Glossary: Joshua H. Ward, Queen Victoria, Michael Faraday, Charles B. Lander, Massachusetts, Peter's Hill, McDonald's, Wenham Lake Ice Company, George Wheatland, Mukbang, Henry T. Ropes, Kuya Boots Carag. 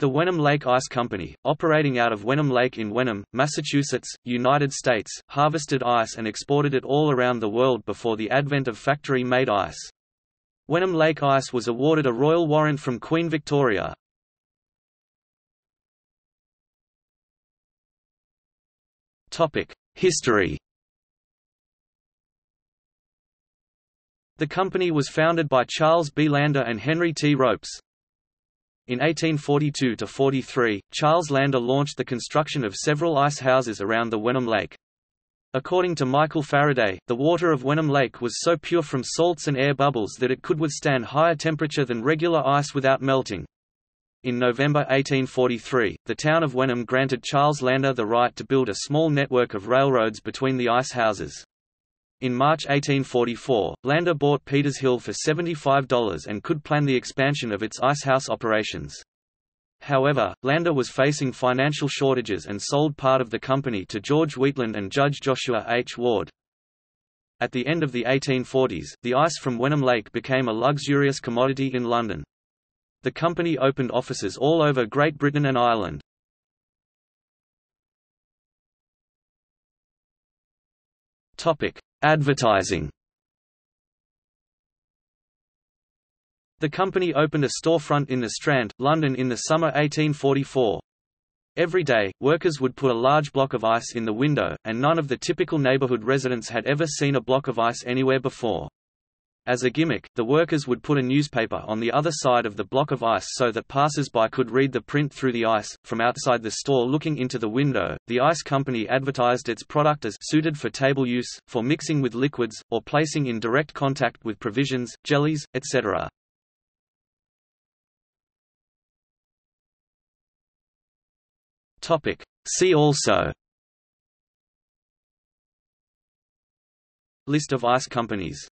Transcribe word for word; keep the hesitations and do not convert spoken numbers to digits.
The Wenham Lake Ice Company, operating out of Wenham Lake in Wenham, Massachusetts, United States, harvested ice and exported it all around the world before the advent of factory-made ice. Wenham Lake Ice was awarded a royal warrant from Queen Victoria. History. The company was founded by Charles B. Lander and Henry T. Ropes. In eighteen forty-two to forty-three, Charles Lander launched the construction of several ice houses around the Wenham Lake. According to Michael Faraday, the water of Wenham Lake was so pure from salts and air bubbles that it could withstand higher temperature than regular ice without melting. In November eighteen forty-three, the town of Wenham granted Charles Lander the right to build a small network of railroads between the ice houses. In March eighteen forty-four, Lander bought Peter's Hill for seventy-five dollars and could plan the expansion of its icehouse operations. However, Lander was facing financial shortages and sold part of the company to George Wheatland and Judge Joshua H. Ward. At the end of the eighteen forties, the ice from Wenham Lake became a luxurious commodity in London. The company opened offices all over Great Britain and Ireland. Advertising. The company opened a storefront in the Strand, London in the summer eighteen forty-four. Every day, workers would put a large block of ice in the window, and none of the typical neighbourhood residents had ever seen a block of ice anywhere before. As a gimmick, the workers would put a newspaper on the other side of the block of ice so that passers-by could read the print through the ice. From outside the store looking into the window, the ice company advertised its product as suited for table use, for mixing with liquids, or placing in direct contact with provisions, jellies, et cetera. Topic. See also: List of ice companies.